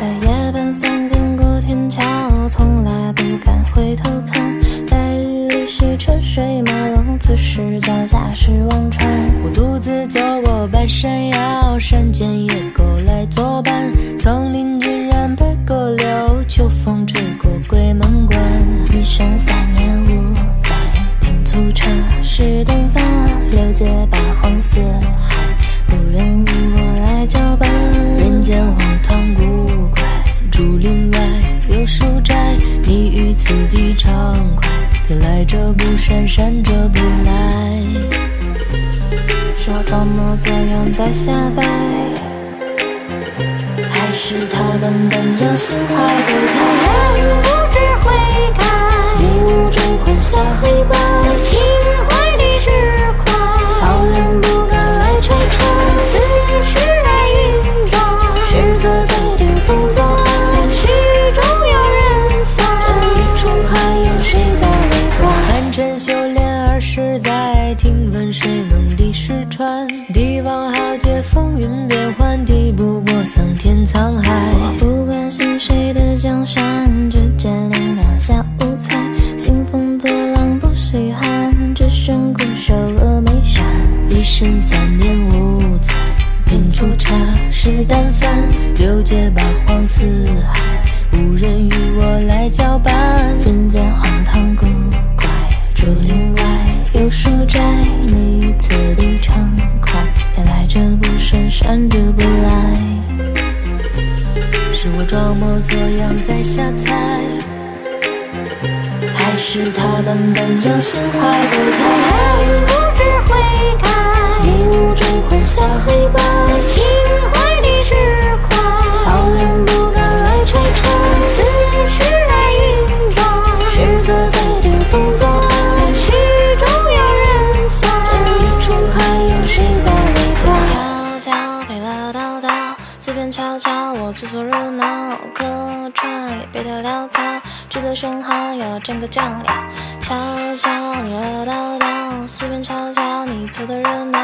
在夜半三更过天桥，从来不敢回头看。白日里是车水马龙，此时脚下是忘川。我独自走过半山腰，山间野狗来作伴。丛林居然白狗流，秋风吹过鬼门关。一生三年五载，平粗茶，是顿饭。六界八荒四海，不容易我来交伴。人间荒唐古怪，竹林外有书斋。你与此地畅快，别来者不善，善者不来。说装模作样在瞎掰，还是他们本就心怀不开。人无知悔改，迷雾中混淆黑白。情怀的石块，好人不敢来拆穿。死时来运转，是自在顶风作案。曲终有人散，这一处还有谁在围观？寒蝉修炼二十载，听闻谁能敌石川？帝王豪杰，风云变幻，敌不过桑田沧海。不关心谁的江山，只见两两下午菜。兴风作浪不稀罕，只剩固守峨眉山。一生三年五载，品出茶是淡饭。六界八荒四海，无人与我来交伴。人间荒唐古怪，竹林外有书斋。你与此地畅快，偏来者不善，善者不来。是我装模作样在瞎猜，还是他们本就心怀不开？人无知悔改，迷雾中混淆黑白。情怀的石块，好人不敢来拆穿。死时来运转，是自在顶风作案。曲终有人散，这一处还有谁在围观？悄悄陪唠叨叨，随便瞧瞧我自作热闹。客串别太潦草，值得深好要占个酱料。瞧瞧你唠叨叨，随便瞧瞧你凑的热闹。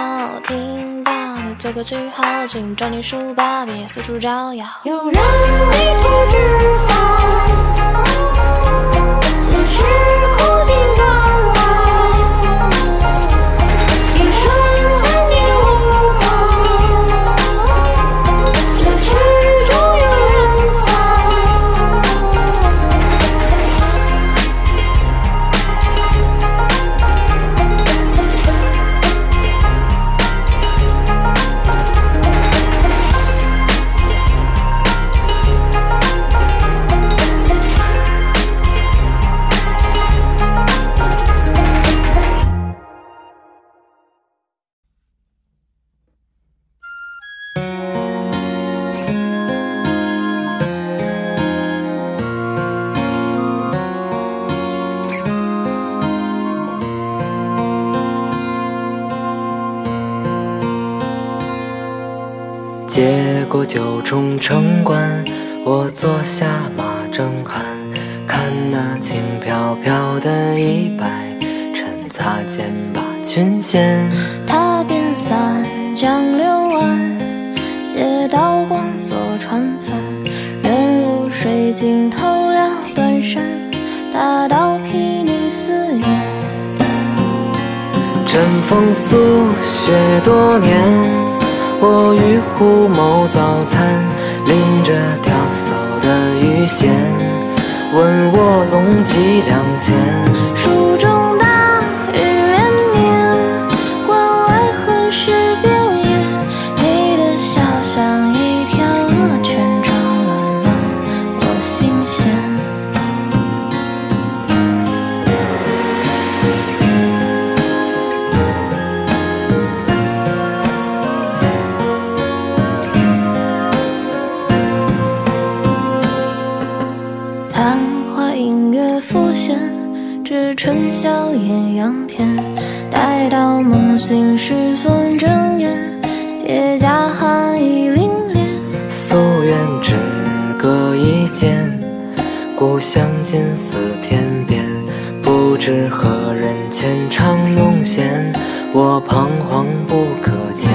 听到你做个记号，请找你书包，别四处招摇。有人迷途知返，有时苦尽甘来。一生三年五载，这曲终有人散。接过酒盅城关，我坐下马正酣，看那轻飘飘的衣摆，趁擦肩把裙掀。踏遍三江六湾，借刀光做船帆。人无水尽头了断山，大道披你四野。枕风宿雪多年，我与虎谋早餐，拎着挑叟的鱼弦，问卧龙脊梁前。蜀中大雨连绵，关外横尸遍野。你的笑像一条鹅，圈装乱了我心弦。春宵艳阳天，待到梦醒时分睁眼，铁甲寒意凛冽。夙愿只隔一间，故乡近似天边。不知何人浅唱弄弦，我彷徨不可前。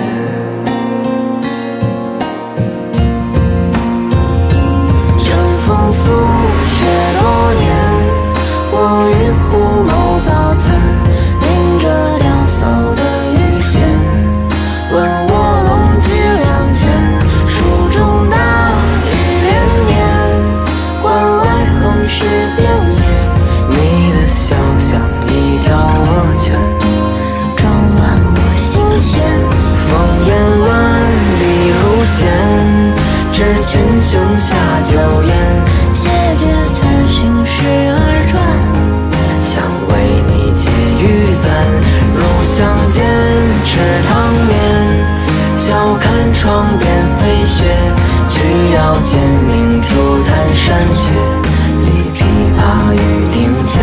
群雄下酒宴，谢绝此寻时而转，想为你解玉簪，入巷间吃汤面，笑看窗边飞雪，曲腰间明珠弹山雀，立琵琶与庭前。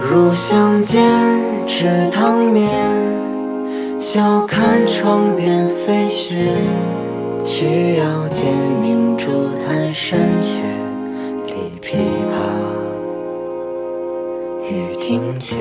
入巷间吃汤面，笑看窗边飞雪。曲腰间明珠弹山雀，立琵琶与庭前。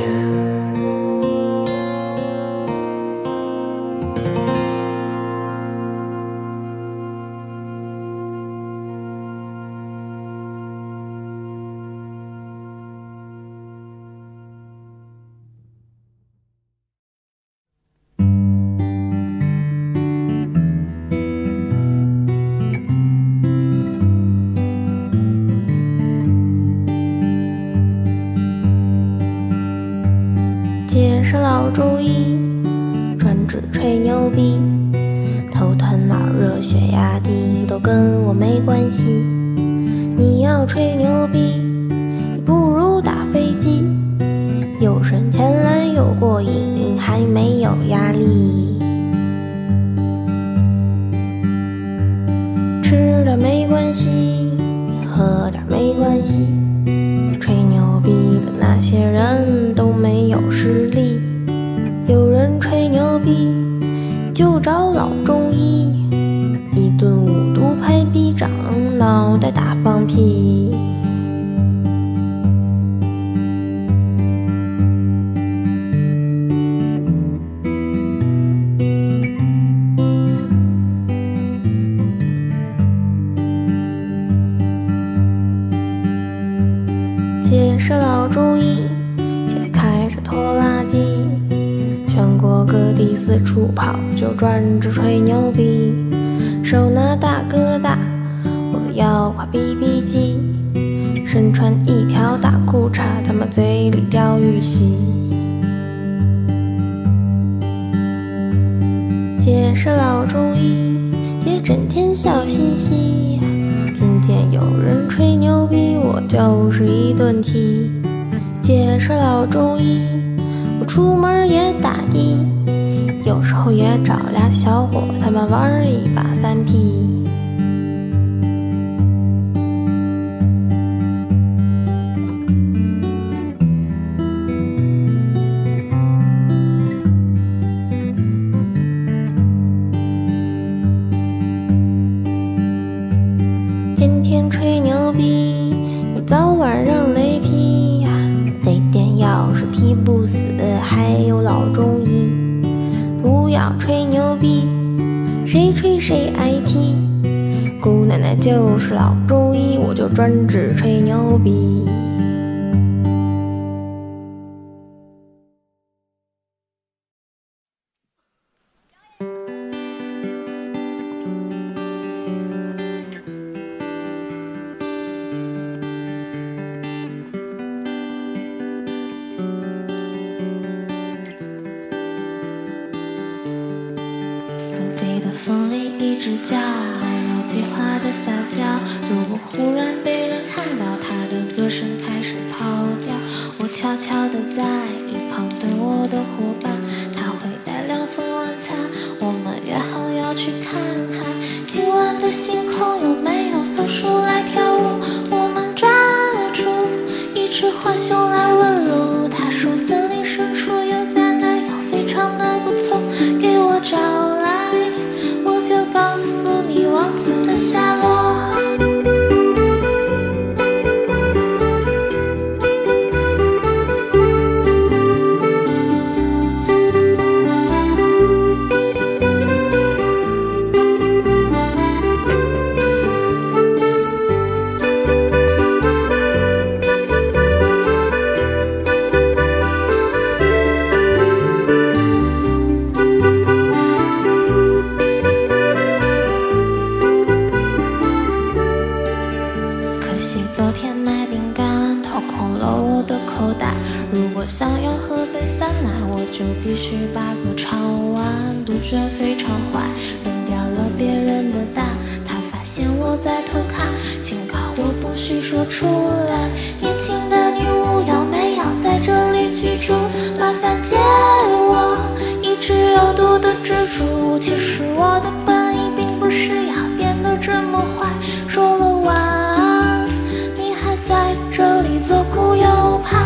我想要喝杯酸奶，我就必须把歌唱完。杜鹃非常坏，扔掉了别人的蛋，他发现我在偷看，警告我不许说出来。年轻的女巫要没要在这里居住？麻烦借我一直有毒的蜘蛛。其实我的本意并不是要变得这么坏。说了晚安，你还在这里左顾右盼。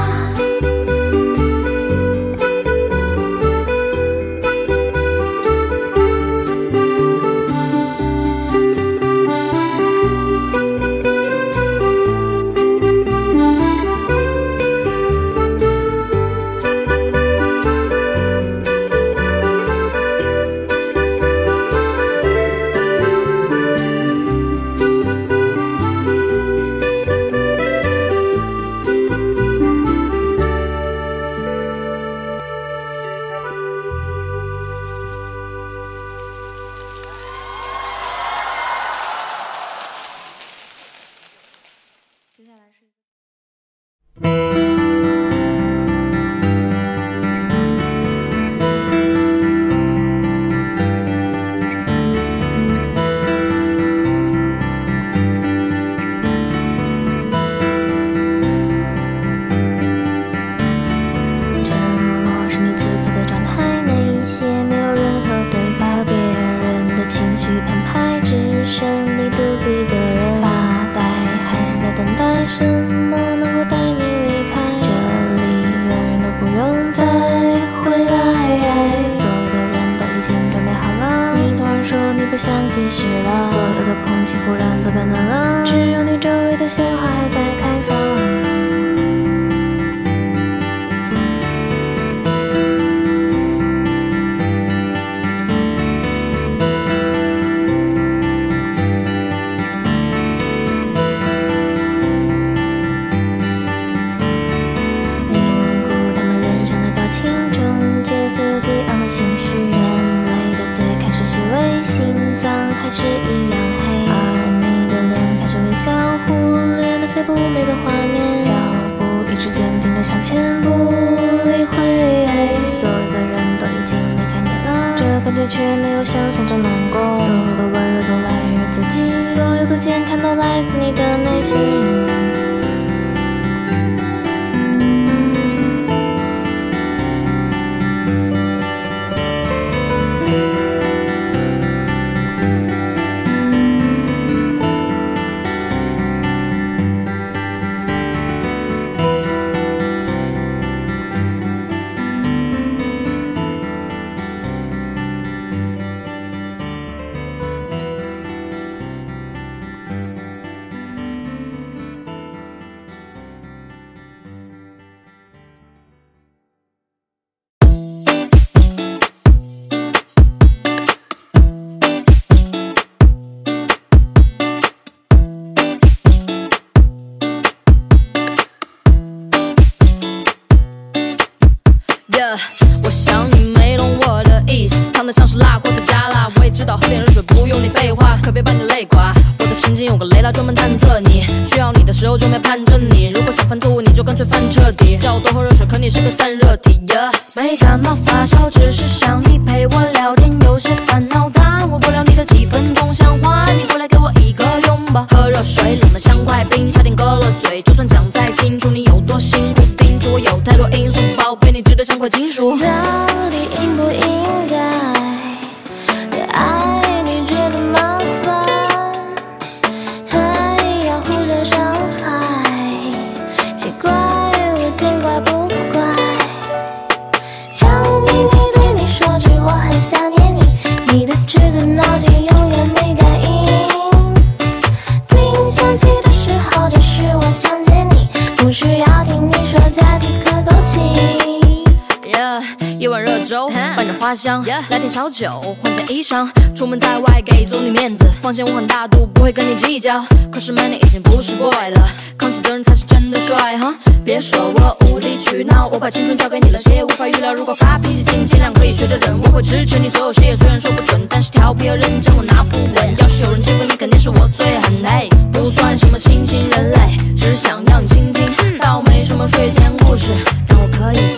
酒换件衣裳，出门在外给足你面子，放心我很大度，不会跟你计较。可是 man 你已经不是 boy 了，扛起责任才是真的帅哈。别说我无理取闹，我把青春交给你了，谁也无法预料。如果发脾气，请尽量可以学着忍，我会支持你所有事业。虽然说不准，但是调皮要认真，我拿不稳。要是有人欺负你，肯定是我最狠。哎，不算什么新型人类，只是想要你倾听，倒没什么睡前故事，但我可以。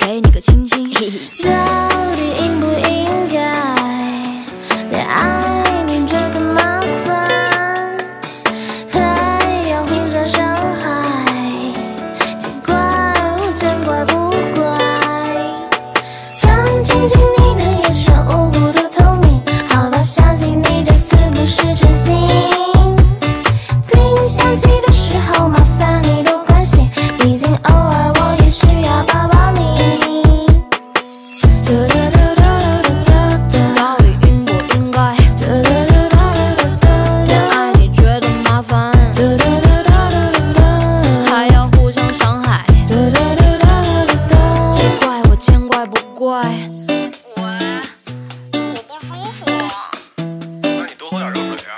想起的时候，麻烦你多关心，毕竟偶尔我也需要抱抱你。嘟嘟嘟嘟嘟嘟嘟，道理应不应该？嘟嘟嘟嘟嘟嘟嘟，恋爱你觉得麻烦？嘟嘟嘟嘟嘟嘟，还要互相伤害？嘟嘟嘟嘟嘟嘟，奇怪我见怪不怪。喂，我不舒服。那你多喝点热水啊。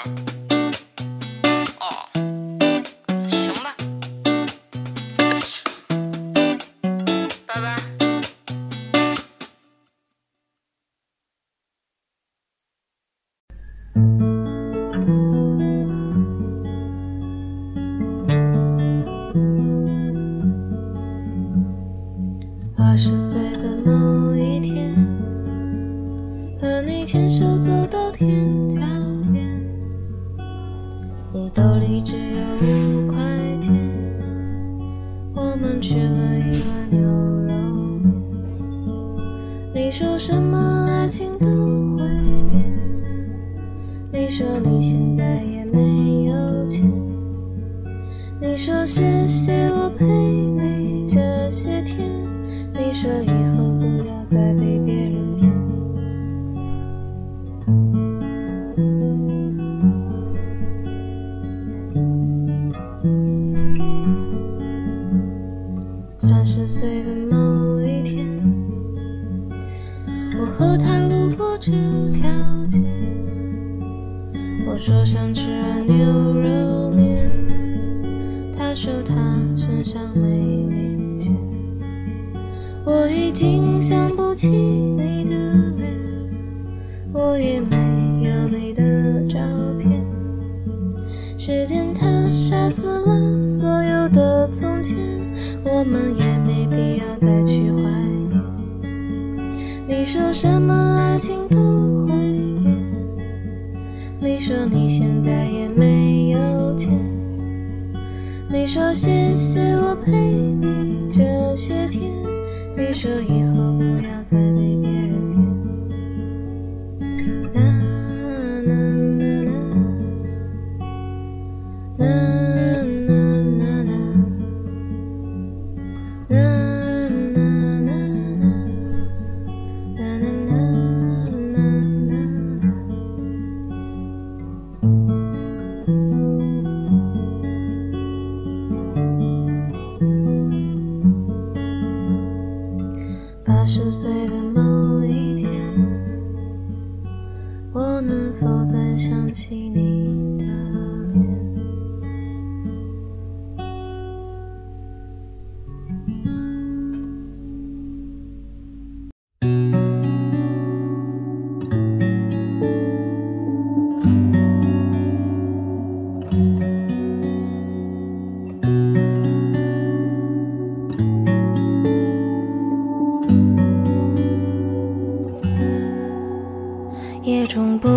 20岁的某一天，和你牵手走到天桥边，你兜里只有5块钱，我们吃了一碗牛肉面。你说什么爱情都会变，你说你现在也没有钱，你说谢谢我陪你这些天。 你说以后不要再被别人骗。30岁的某一天，我和他路过这条街，我说想吃碗牛肉面，他说他身上没零钱。 我已经想不起你的脸，我也没有你的照片。时间它杀死了所有的从前，我们也没必要再去怀念。你说什么爱情都会变，你说你现在也没有钱，你说谢谢我陪你这些天。 你说以后不要再被别人骗。 80岁的某一天，我能否再想起你的脸？ 夜中不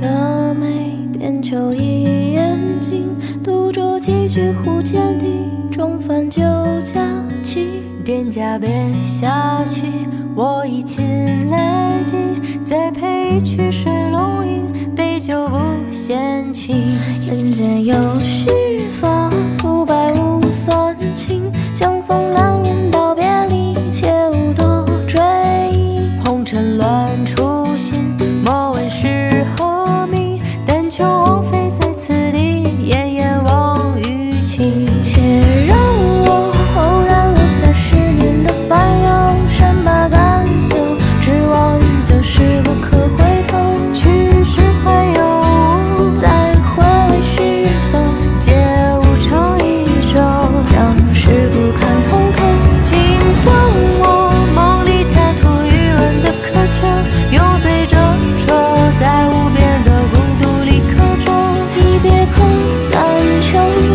得美，便求一眼睛。独酌几句壶间地，重返酒家期。店家别下棋，我已亲泪滴。再配一曲水龙吟，杯酒不嫌弃。人间有虚发，腐败无算情。相逢难免道别离，切勿多追忆。红尘乱处。 莫问是何名，但求枉费在此地，奄奄望雨情。且让我偶然落下10年的烦忧，善罢甘休，指望日久是不可回头。去时还有，再回味是否皆无成一周？将事不看通透，请赠我梦里贪图余温的渴求，用最。 在无边的孤独里刻舟，一别扣三秋，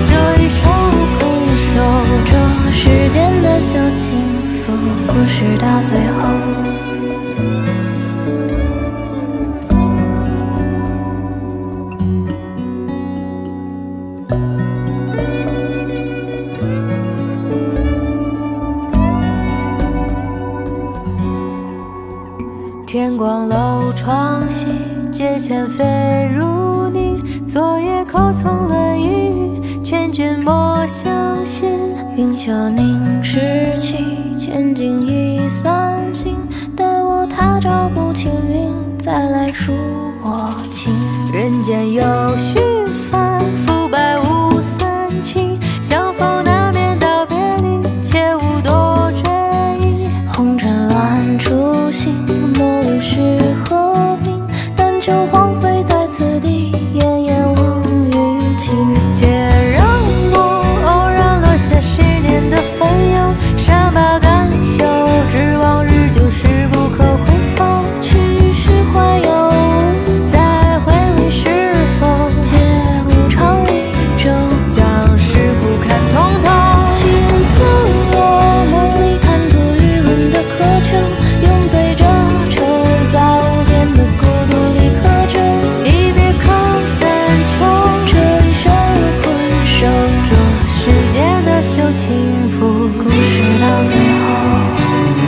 这一生无空手，这世间的旧情付，故事到最后。 天光楼窗西，阶前飞如泥。昨夜叩层轮椅，劝君云霄凝视起，千金已散尽，待我踏照不青云，再来赎我情。人间有虚幡，腐败无三清，相逢难免道别离，切勿多追忆。红尘乱初心，末日是何命？但求荒废在此地，奄奄望雨情。且让我偶然落下十年的烦忧，善罢甘休，指望日久是不可回头。去世怀忧，再回味是否皆无常一周，将世故看通透。请自我梦里看作余温的渴求，用醉这愁，在无边的孤独里刻舟。一别扣三愁，这一生如魂兽，捉世间的修情缚。故事到最后。偶尔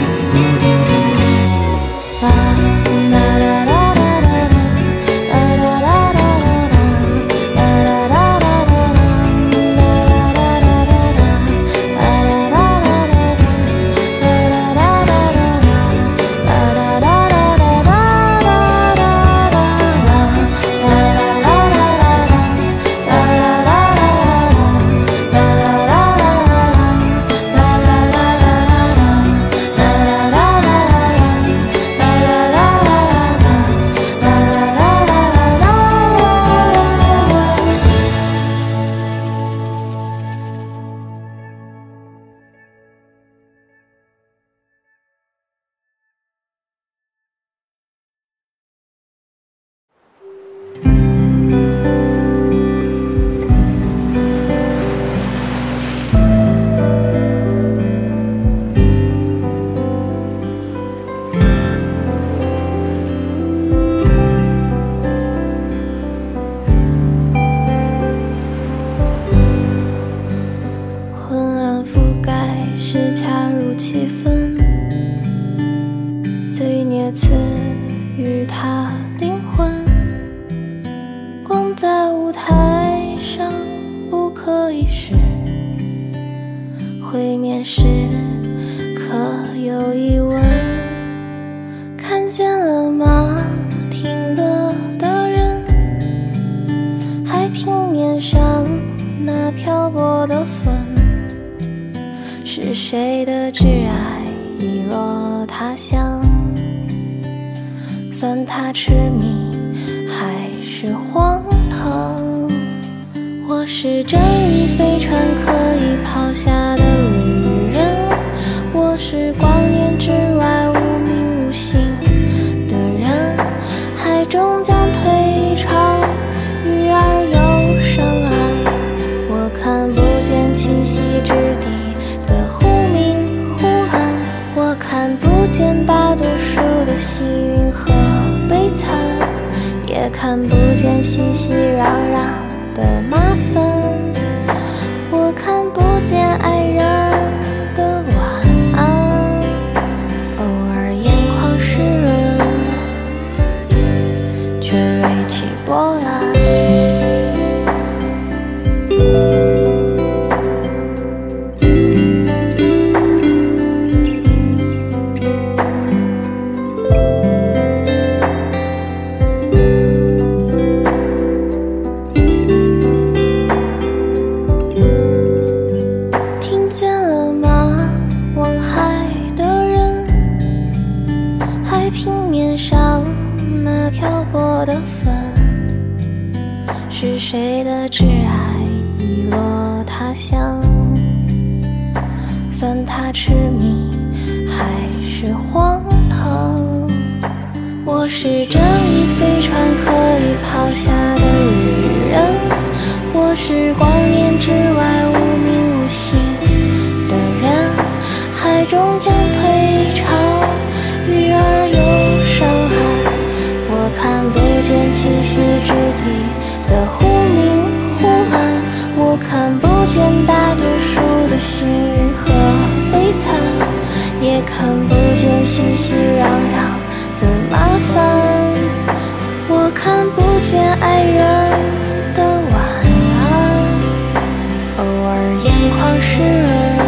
眼眶湿润。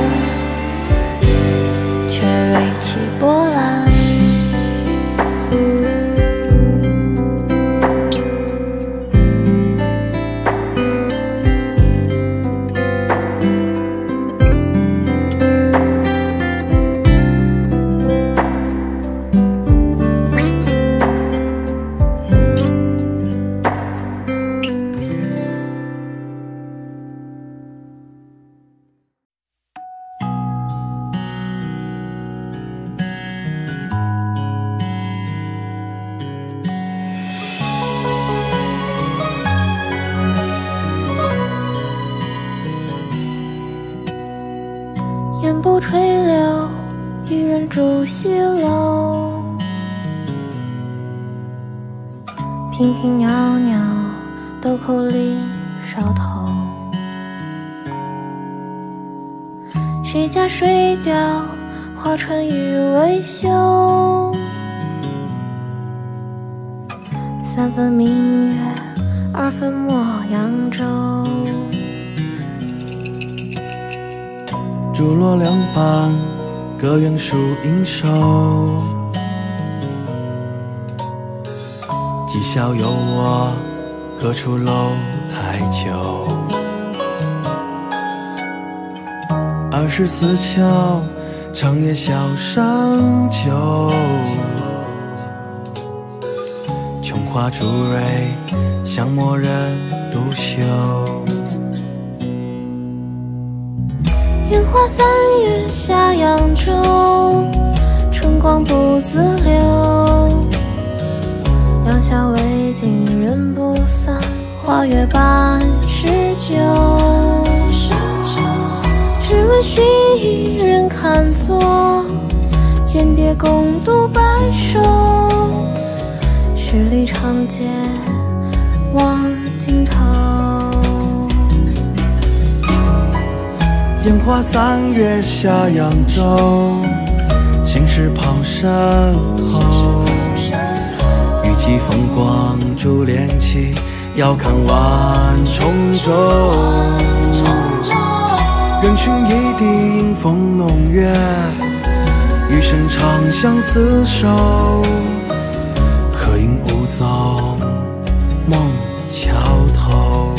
烟波垂柳，一人住西楼。频频袅袅，豆蔻里梢头。谁家水调，花船与微羞。三分明月，二分墨扬州。 竹落两旁，隔远树盈手。几宵有我，何处楼台酒？二十四桥，长夜小商酒。琼花竹蕊，香墨人独秀。 烟花三月下扬州，春光不自留。两宵未尽人不散，花月半十九。只为寻一人看作，间谍共度白首。十里长街望尽头。 烟花三月下扬州，心事抛身后。雨季风光逐帘起，遥看晚重洲。人群一地，迎风弄月，余生长相厮守。何影无踪，梦桥头。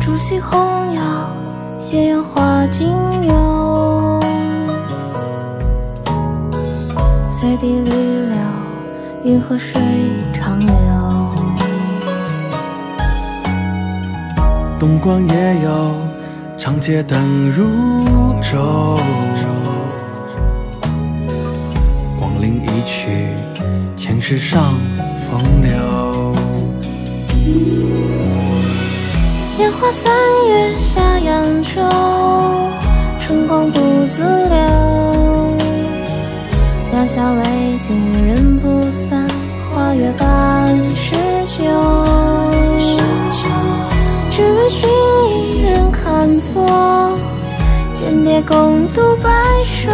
竹溪红摇，斜阳花径幽。随地绿柳，云和水长流。东关也有长街灯如昼。广陵一曲，前世上风流。 烟花三月下扬州，春光不自留。两宵未尽人不散，花月半十九。只为寻一人看作，间谍共度白首。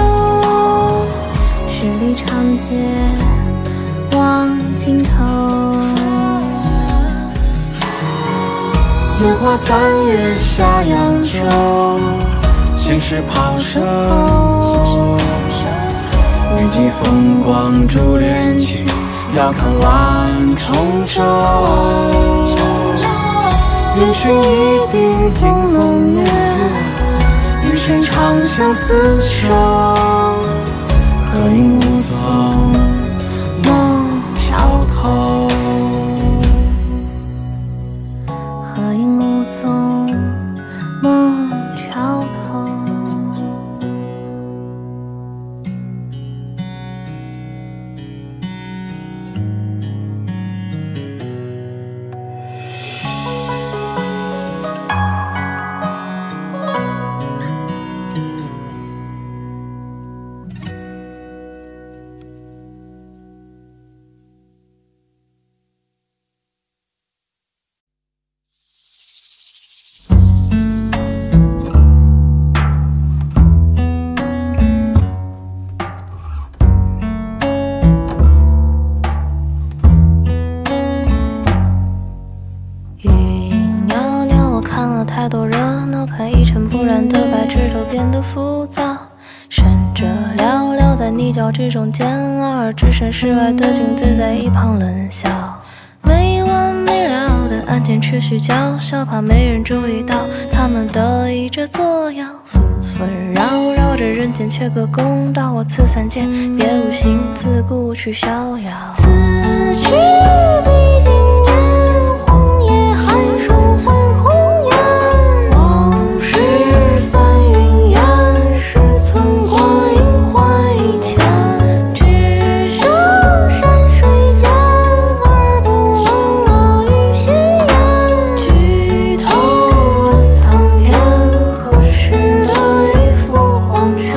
十里长街望尽头。 烟花三月下扬州，心事抛身后。雨季风光逐帘起，遥看晚重洲。人群一地，迎风月，余生长相厮守。何影无踪，梦桥头。 这种煎熬，置身事外的景自在一旁冷笑，没完没了的案件持续叫嚣，怕没人注意到他们得意着作妖，纷纷扰扰着人间，缺个公道。我此三界别无心自顾去逍遥。此去毕竟染黄叶，寒暑换红颜。往事散云烟，是寸光阴换一千。只剩山水间，而不闻落雨斜烟。举头问苍天，何时得一副黄泉？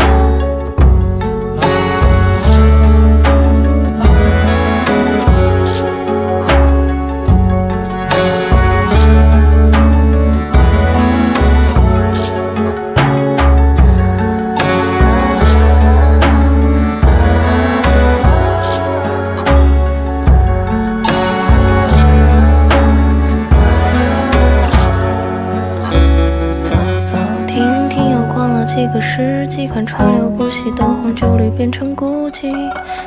几个世纪，看川流不息，灯红酒绿变成孤寂。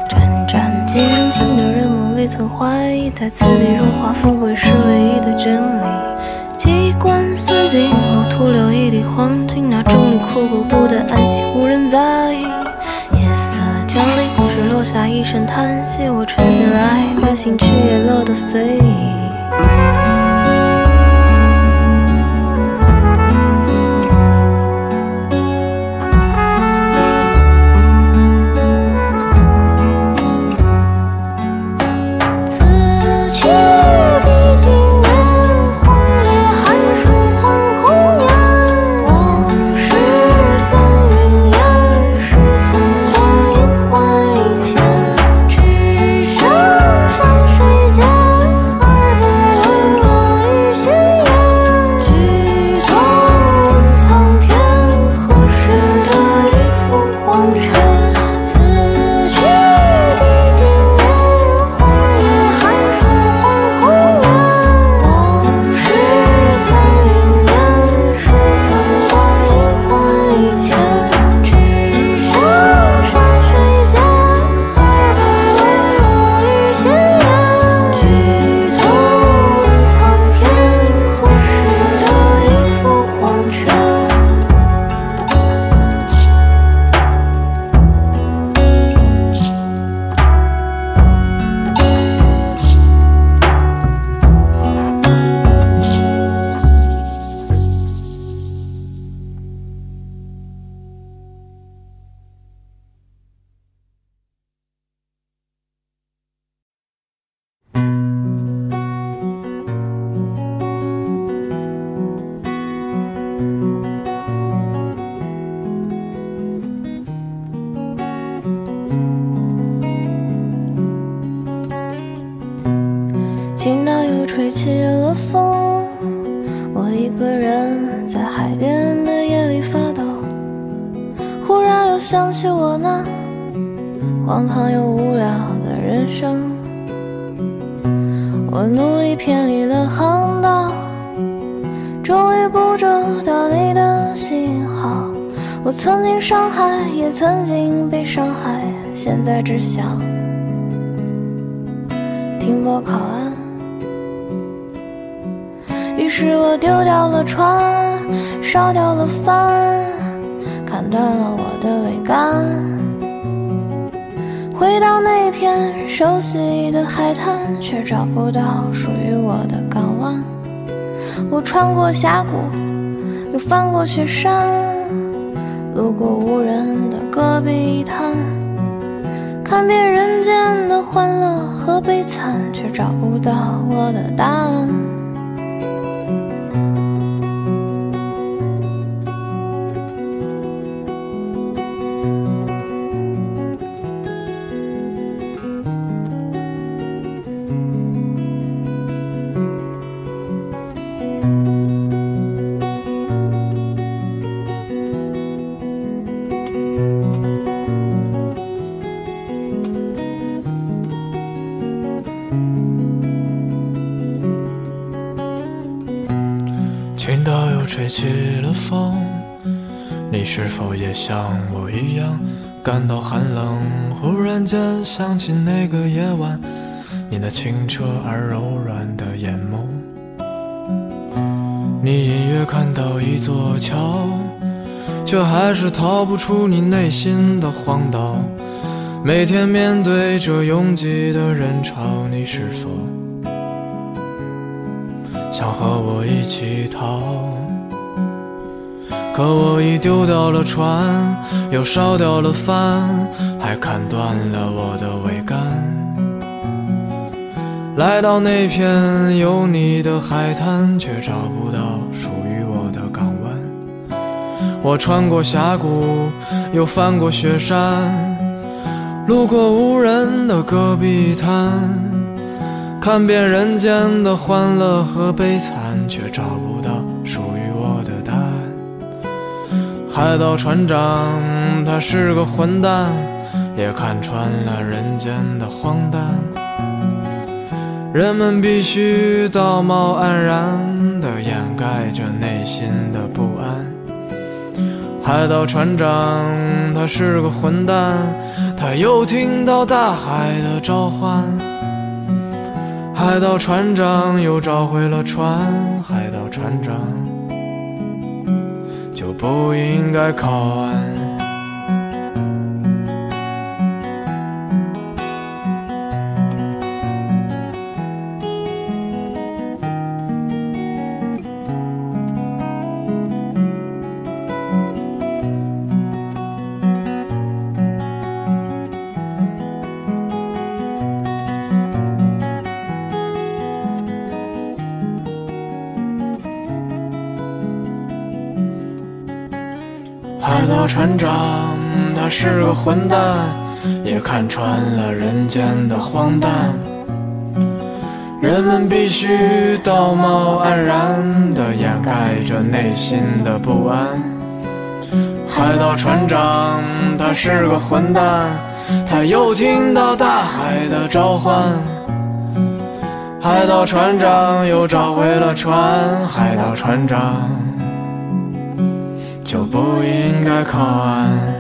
战战兢兢的人们未曾怀疑，在此地荣华富贵是唯一的真理。机关算尽后，徒留一地黄金，那种你苦苦不得安息，无人在意。夜色降临，只落下一声叹息，我沉下来，把心去也乐得随意。峡谷，又翻过雪山，路过无人的戈壁滩，看遍人间的欢乐和悲惨，却找不到我的答案。像我一样感到寒冷，忽然间想起那个夜晚，你那清澈而柔软的眼眸，你隐约看到一座桥，却还是逃不出你内心的荒岛。每天面对着拥挤的人潮，你是否想和我一起逃？可我已丢掉了船，又烧掉了帆，还砍断了我的桅杆。 来到那片有你的海滩，却找不到属于我的港湾。我穿过峡谷，又翻过雪山，路过无人的戈壁滩，看遍人间的欢乐和悲惨，却找不到属于我的答案。海盗船长他是个混蛋，也看穿了人间的荒诞。 人们必须道貌岸然地掩盖着内心的不安。海盗船长他是个混蛋，他又听到大海的召唤。海盗船长又找回了船，海盗船长就不应该靠岸。 海盗船长他是个混蛋，也看穿了人间的荒诞。人们必须道貌岸然地掩盖着内心的不安。海盗船长他是个混蛋，他又听到大海的召唤。海盗船长又找回了船，海盗船长 就不应该靠岸。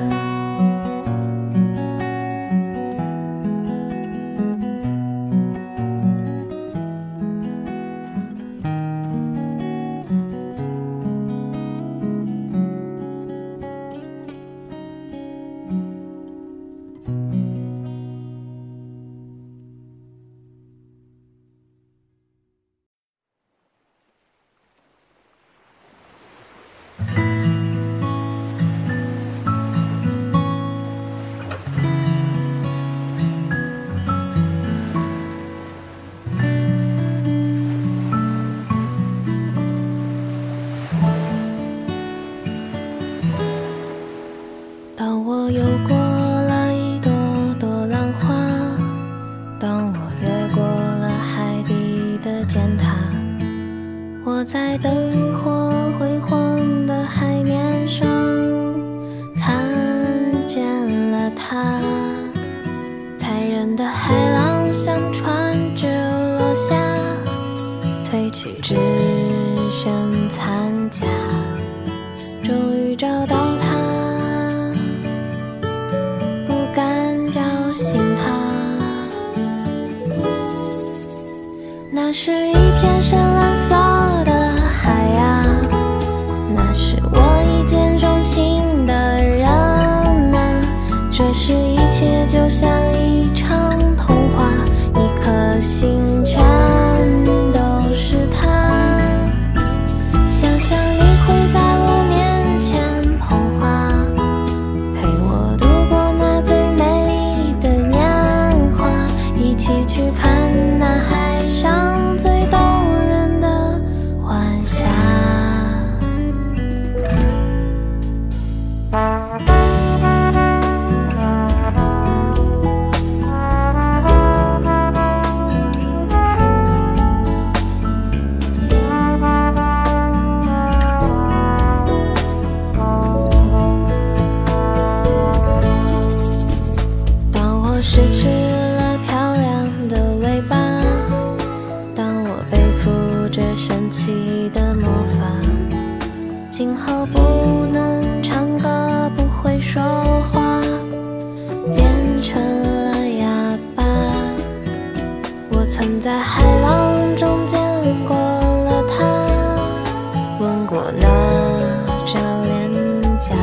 曾在海浪中见过了他，我那张脸颊，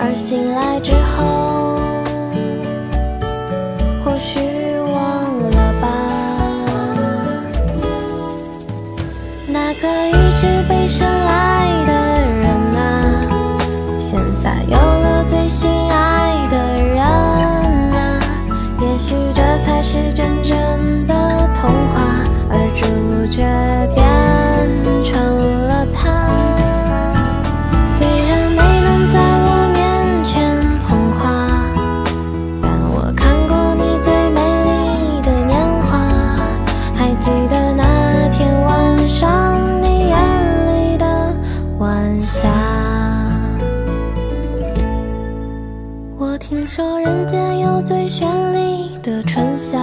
而醒来之后，或许忘了吧，那个一直被深爱的人啊，现在有了最心爱的人啊，也许这才是真正的童话，而主角变成。 说人间有最绚丽的春夏，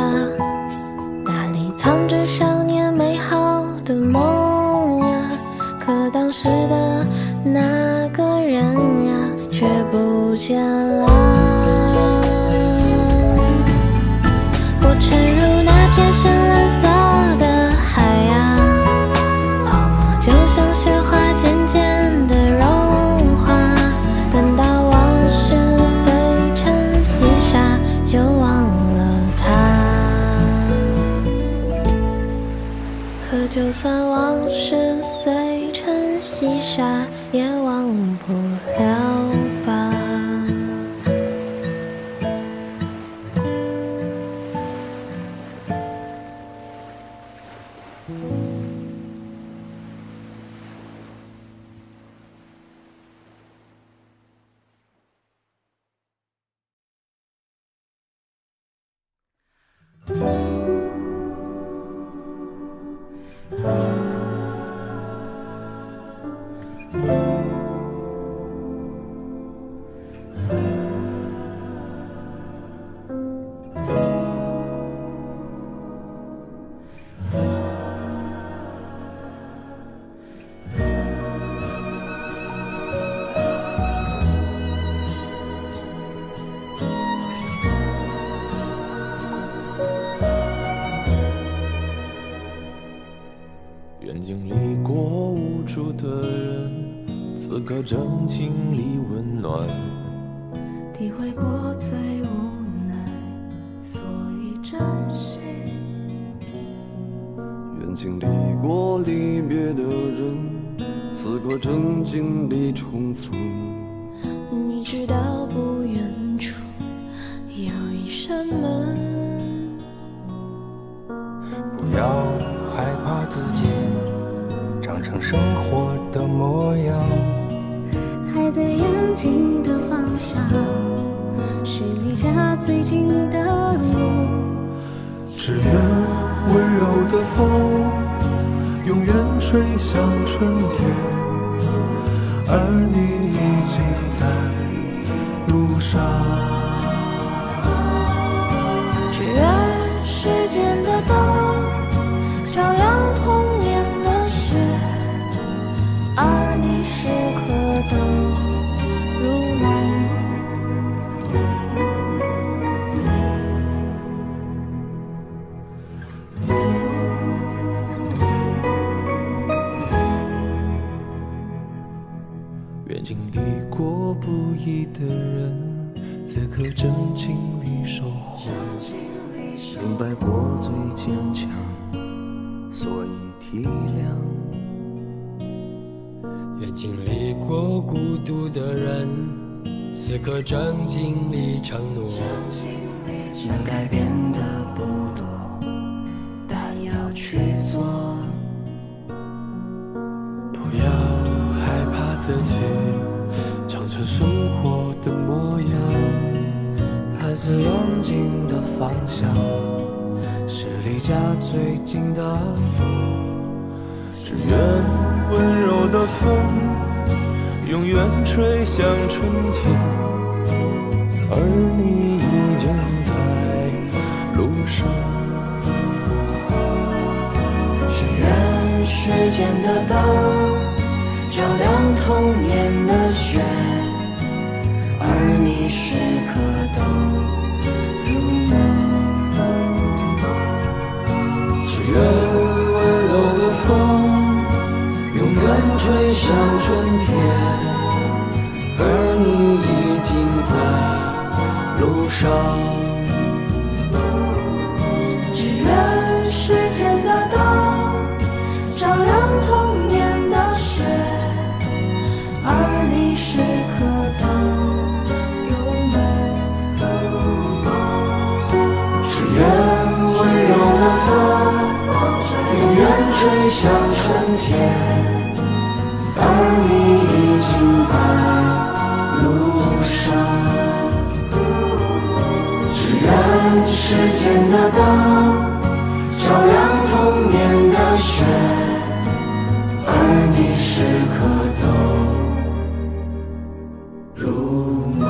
那里藏着少年美好的梦啊。可当时的那个人呀，却不见了。我沉入那片深蓝色的海啊，泡沫就像雪花渐渐的融化，等到。 就忘了他，可就算往事随尘西沙，也忘不了吧。正经历温暖，体会过最无奈，所以珍惜。远经历过离别的人，此刻正经历重逢。你知道不远处有一扇门，不要害怕自己长成生活的模样。 孩子眼睛的方向是离家最近的路，只愿温柔的风永远吹向春天，而你已经在路上。只愿时间的灯照亮童年的雪，而你时刻等。 经历过不易的人，此刻正经历收获；明白过最坚强，所以体谅。也经历过孤独的人，此刻正经历承诺。能改变的不多，但要去做。不要害怕自己。 长成生活的模样，孩子眼睛的方向是离家最近的路。只愿温柔的风永远吹向春天，而你已经在路上。只愿时间的灯。 照亮童年的雪，而你时刻都如梦。只愿温柔的风永远吹。像春天，而你已经在路上。只愿时间的灯照亮童年的雪，而你时刻都如梦。只愿温柔的风永远吹向春天，而你已经在路上。只愿时间的灯照亮童年的雪，而你时刻都如梦。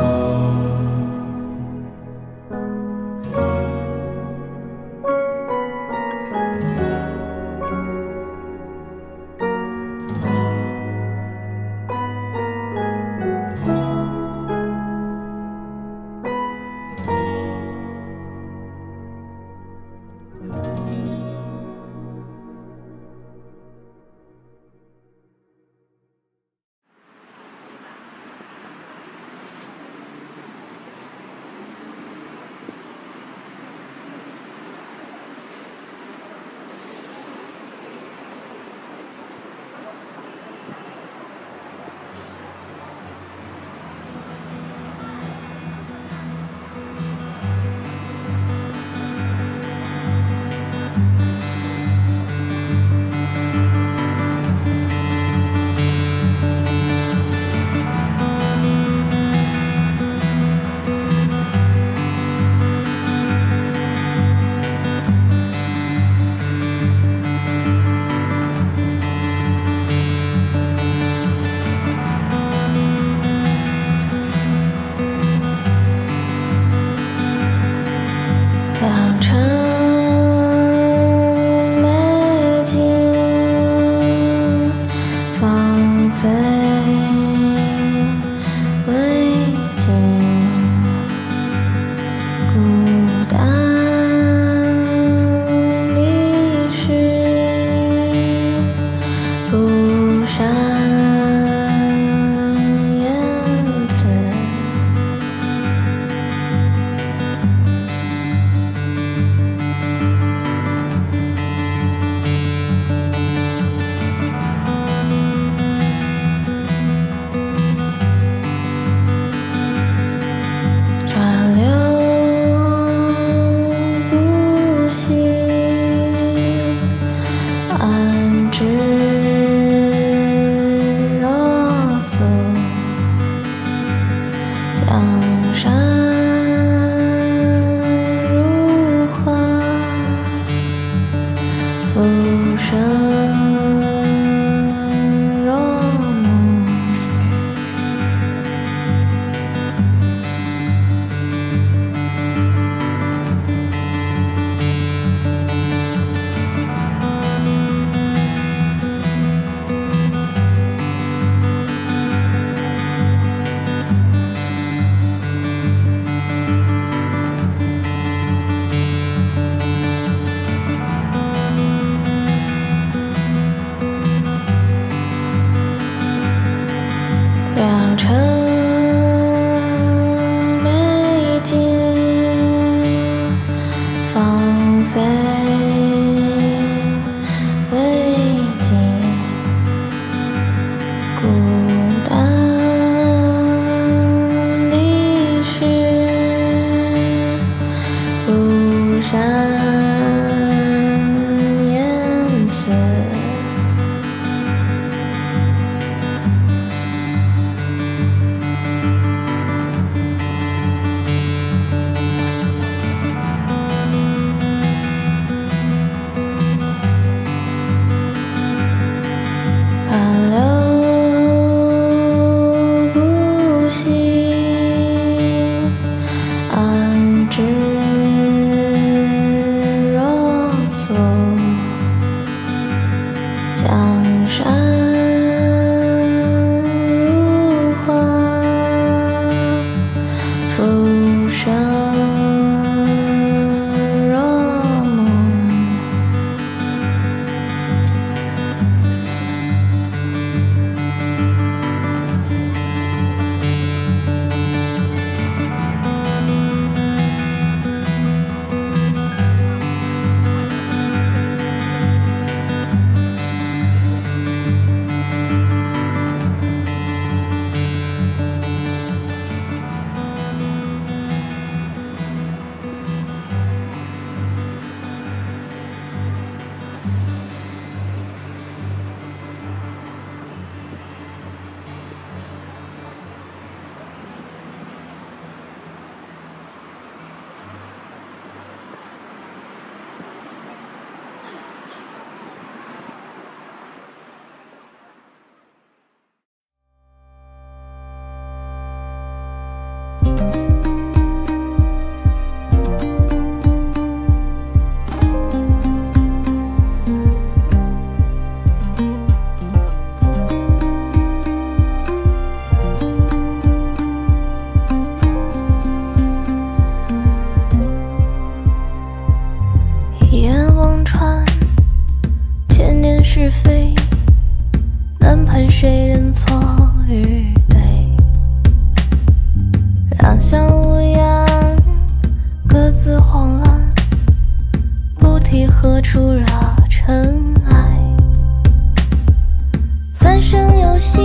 游戏。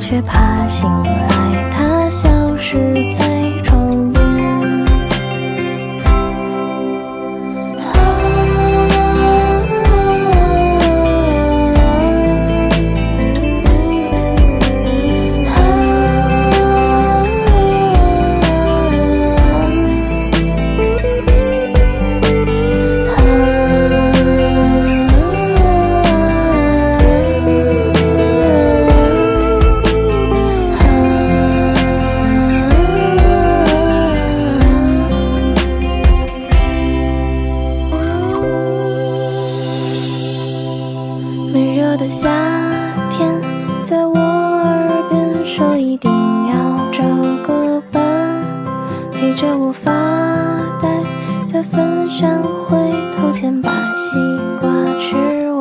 却怕醒来，他消失在窗边。的夏天，在我耳边说一定要找个伴，陪着我发呆，在分散回头前把西瓜吃完。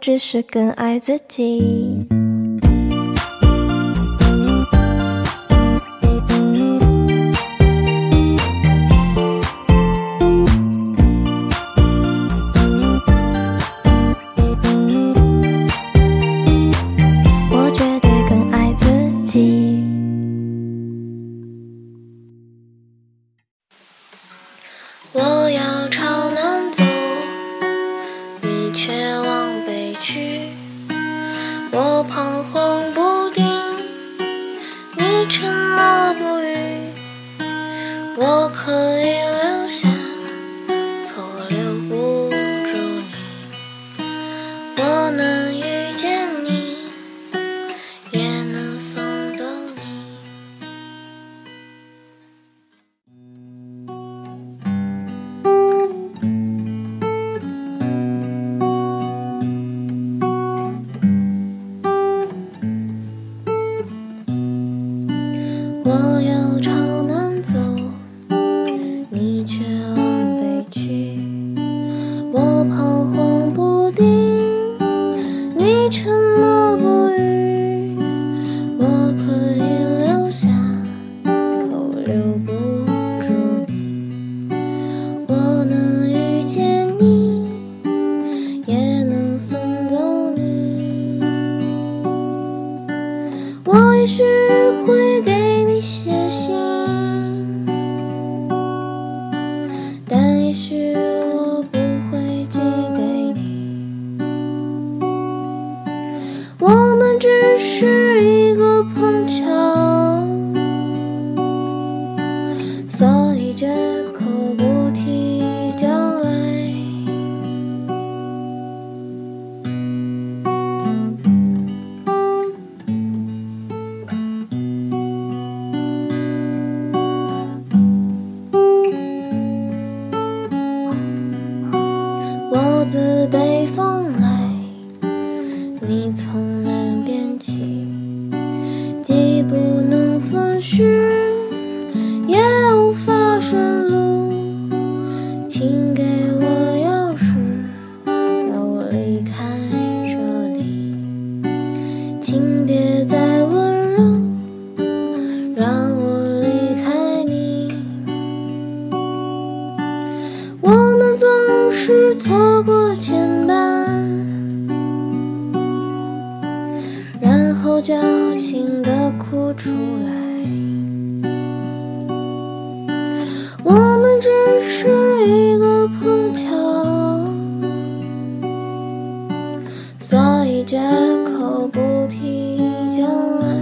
只是更爱自己。我绝对更爱自己。我要朝南走，你却往北。我彷徨不定，你沉默不语。我可以留下，可我留不住你。我能遇见你，也能送走自北方来。顺路，请给我钥匙，让我离开这里，请别再温柔，让我离开你。我们总是错过牵绊，然后矫情地哭出来。 只是一个碰巧，所以借口不提将来。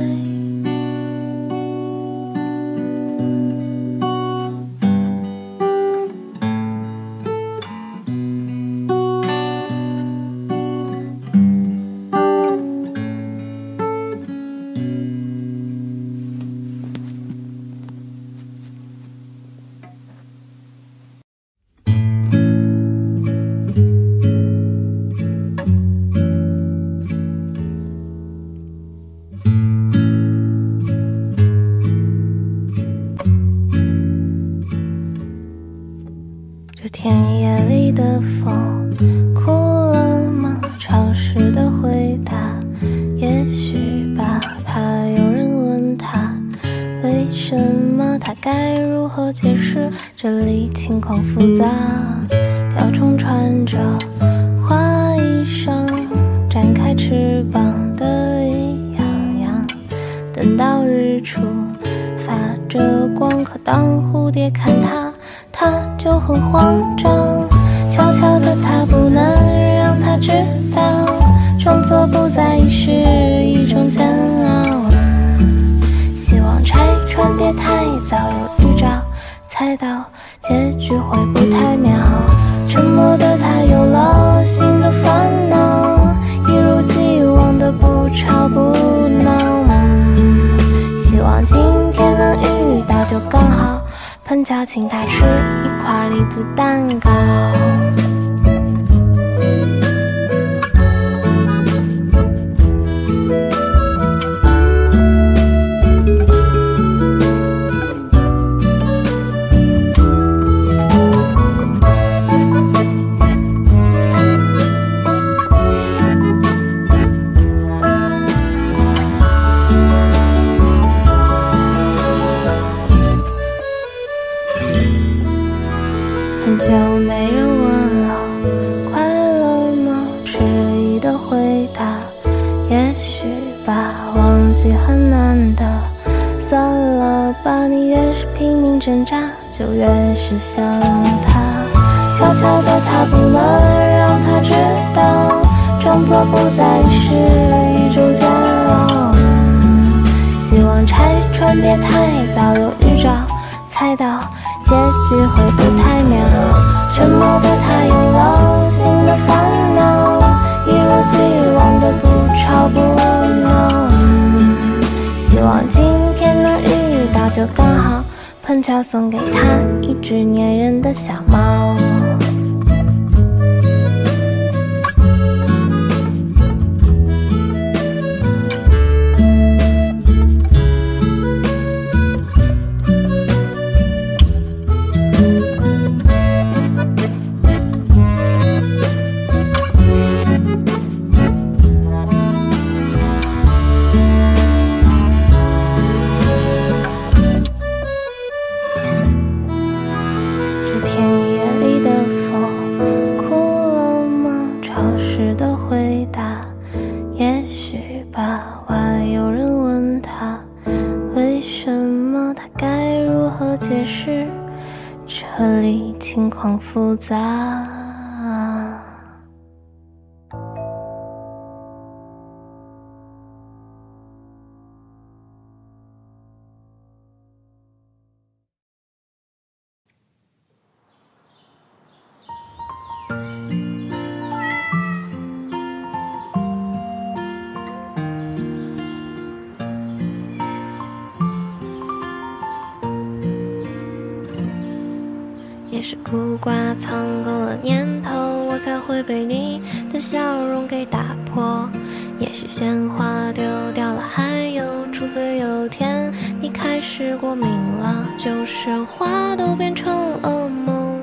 除非有天你开始过敏了，就是话都变成噩梦，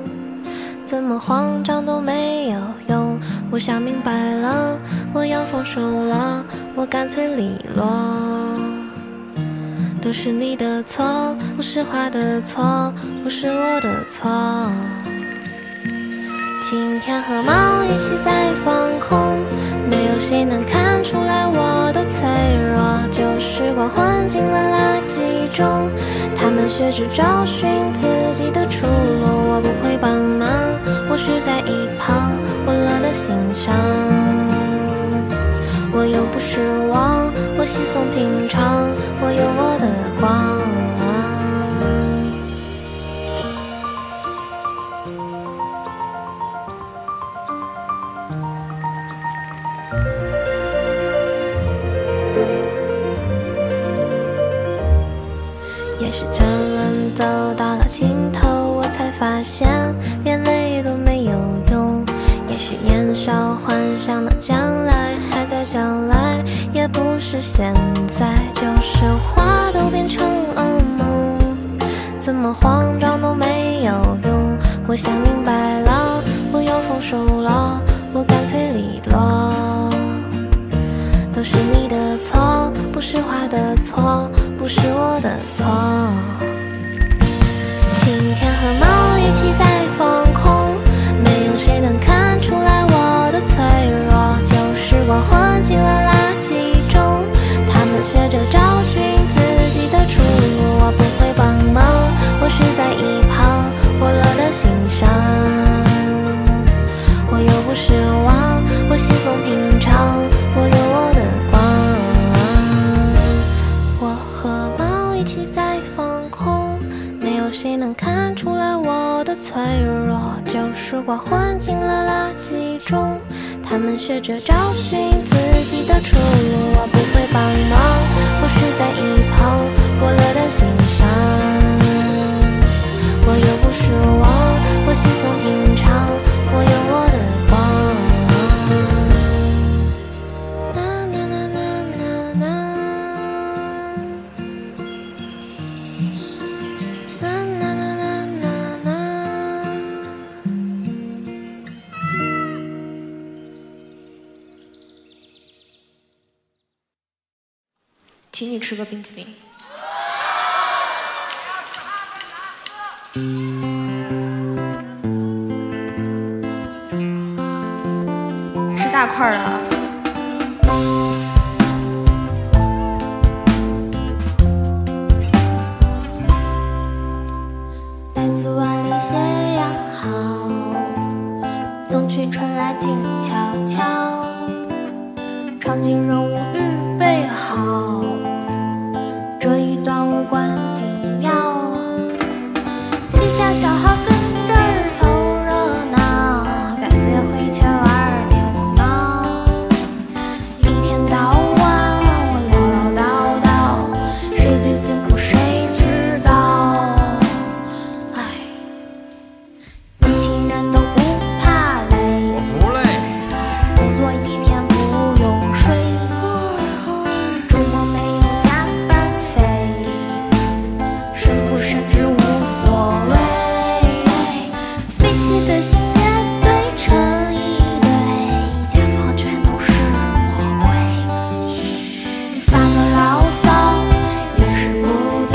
怎么慌张都没有用。我想明白了，我要放手了，我干脆利落。都是你的错，不是花的错，不是我的错。今天和猫一起在放空，没有谁能看出来我的脆弱。旧时光混进了垃圾中，他们学着找寻自己的出路。我不会帮忙，我是在一旁，我乱了心伤。我又不是我，我稀松平常，我有我的光。也是沉沦走到了尽头，我才发现眼泪都没有用。也许年少幻想的将来还在将来，也不是现在。就是话都变成噩梦，怎么慌张都没有用。我想明白了，我又放手了，我干脆利落。都是你的错，不是花的错，不是我的错。今天和猫一起在放空，没有谁能看出来我的脆弱。旧时光混进了垃圾中，他们学着找寻自己的出路。我不会帮忙，我是在一旁，我乐得心伤。我又不是我，我稀松平常，我有我的光。我和猫一起在放空，没有谁能看出来我的脆弱。旧时光混进了垃圾中，他们学着找寻自己的出路。我不会帮忙，我是在一旁，我乐得心伤。我又不是我，我稀松平常，我有我的。请你吃个冰淇淋，吃大块的啊。来自万里斜阳好，冬去春来静悄悄。尝尽人无语备好，这一段无关紧要。谁家小孩跟这儿凑热闹，赶在回家玩电脑。一天到晚我唠唠叨叨，谁最辛苦谁知道。哎，年轻人都不怕累，我不累，工作一天不用睡，周末没有加班。是不是只无所谓？废弃的新鞋堆成一堆，甲方全都是魔鬼。你发个牢骚也是不对，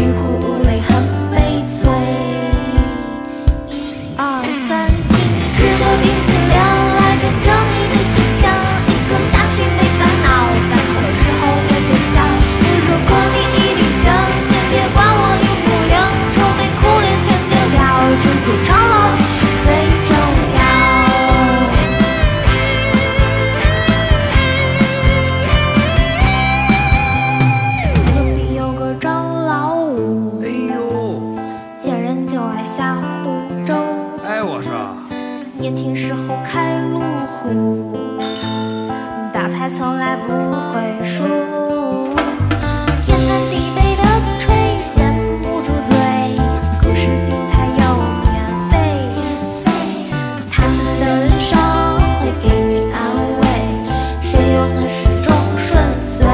欲哭无泪很悲催。1、2、3，请你吃个冰淇淋，来拯救你的心情。一口下去没烦恼，3口之后也就香。你说过你一定行，先别管我灵不灵，愁眉苦脸全丢掉，知足常乐最重要。隔壁有个张老五，哎呦，见人就爱瞎胡诌。哎，我说。年轻时候开路虎，打牌从来不会输。天南地北的吹，闲不住嘴，故事精彩又免费。他们的人生会给你安慰，谁又能始终顺遂？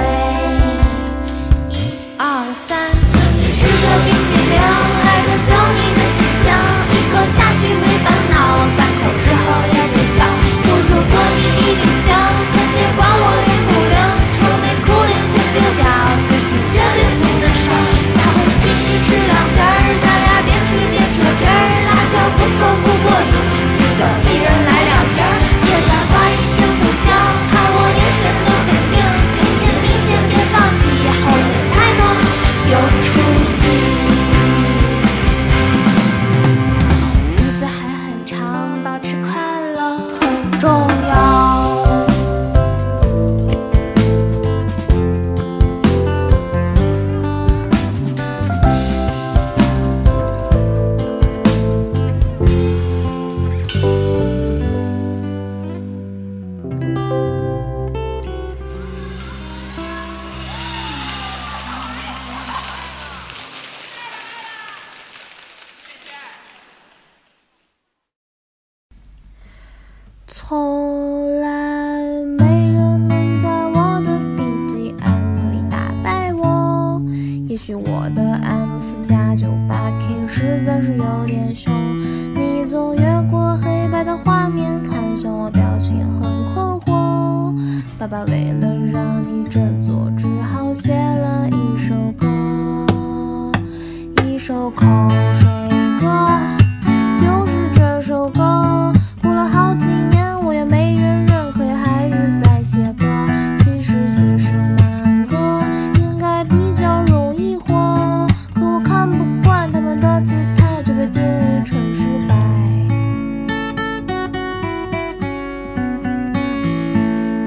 后来没人能在我的 BGM 里打败我，也许我的 M4+9 8K 实在是有点凶。你总越过黑白的画面看向我，表情很困惑。爸爸为了让你振作，只好写了一首歌，一首口水歌。就是这首歌过了好几年，我也没人认可，也还是在写歌。其实写首慢歌应该比较容易火，可我看不惯他们的姿态，就被定义纯失败。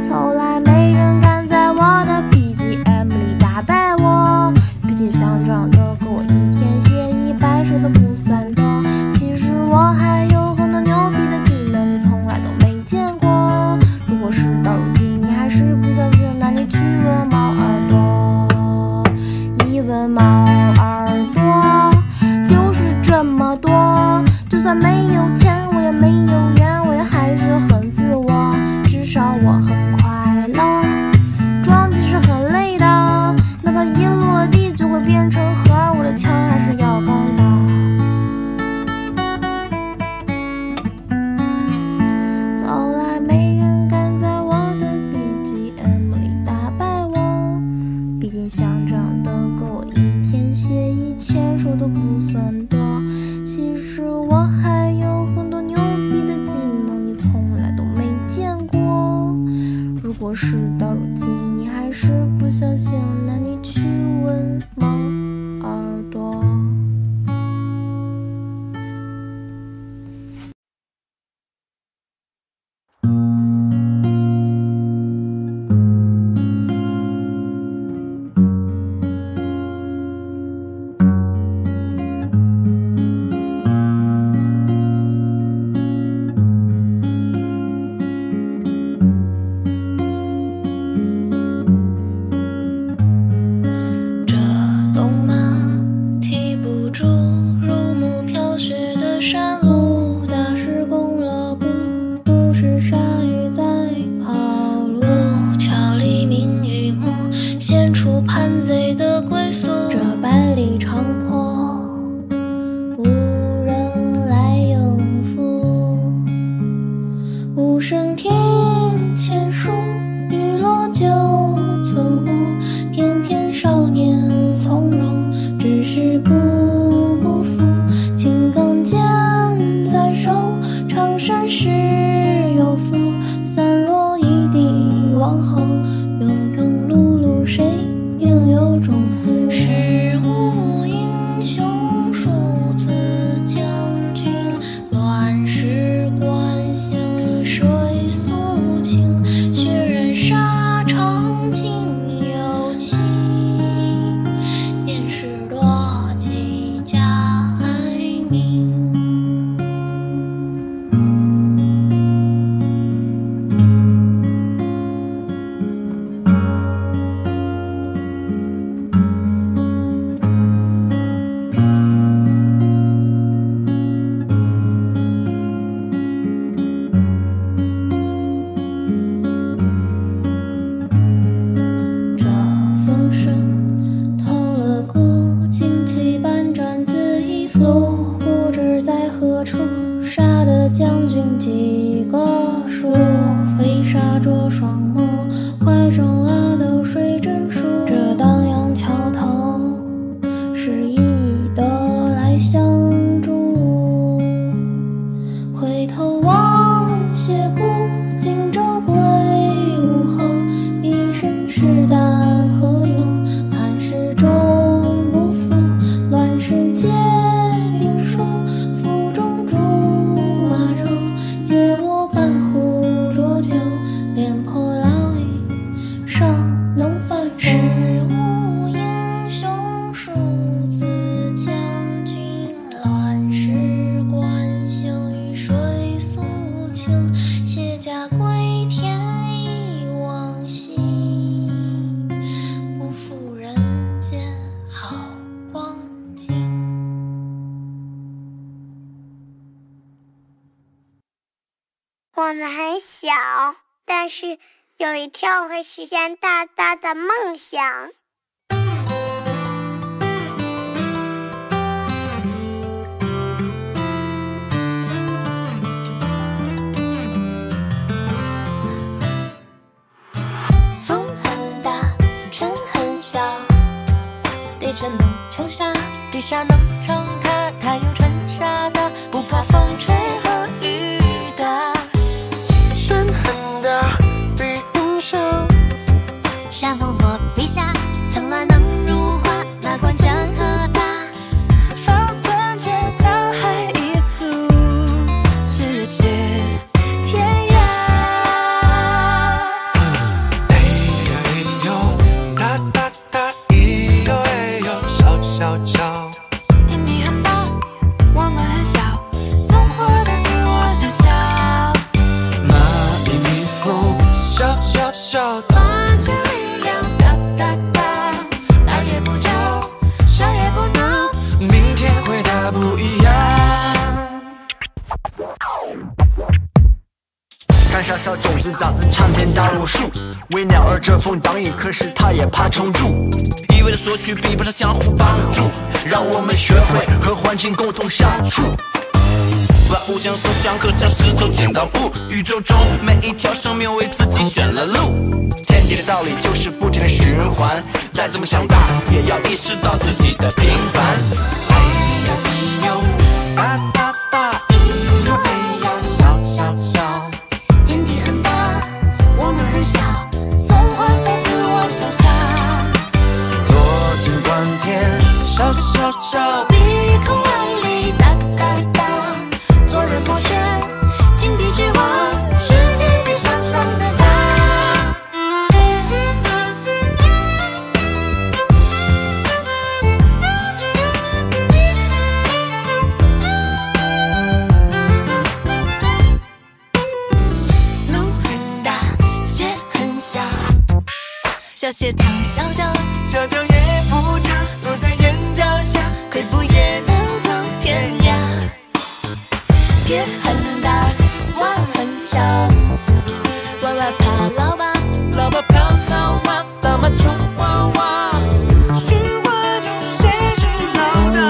从来没人敢在我的 BGM 里打败我，毕竟想长的歌我一天写100首都不算多。其实我还有很多牛逼的技能，你从来都没见过。如果事到如今你还是不相信，那你去问猫耳朵，一问猫耳朵。就是这么多，就算没有钱我也没有缘，我也还是很自我，至少我很快乐。装逼是很累的，哪怕一落地就会变成盒儿，我的枪还是要钢的。想长的歌我一天写1000首都不算多，其实我还有很多牛逼的技能，你从来都没见过。如果事到如今你还是不相信，那你去问猫耳朵。脸破了。我们很小，但是有一天我会实现大大的梦想。风很大，船很小，对船能撑沙，对沙能撑它，它有撑沙的，不怕风吹和雨打。 山风落笔下，层峦能如画，马关江河大，方寸且沧海一粟，咫尺天涯。哎呀哎呦，哒哒哒，咿呦哎呦，烧烧烧。天地很大，我们很小，总活在自我想象。蚂蚁蜜蜂，笑笑笑。 不一样。看沙沙种子长自参天大榕树，为鸟儿遮风挡雨，可是它也怕虫蛀。一味的索取比不上相互帮助，让我们学会和环境共同相处。万物相生相克，像石头剪刀布。宇宙中每一条生命为自己选了路。天地的道理就是不停的循环，再怎么强大，也要意识到自己的平凡。 哒哒哒，咿呦哎呀，笑笑笑。天地很大，我们很小，总活在自我想象。坐井观天，笑笑笑，碧空万里，哒哒哒。做人莫炫，井底之蛙，世界比想象的大。 小鞋躺小脚，小脚也不差，落在人脚下，快步也能走天涯。天很大，我很小，娃娃怕老爸，老爸怕老妈，老妈宠娃娃。是我中谁是老大？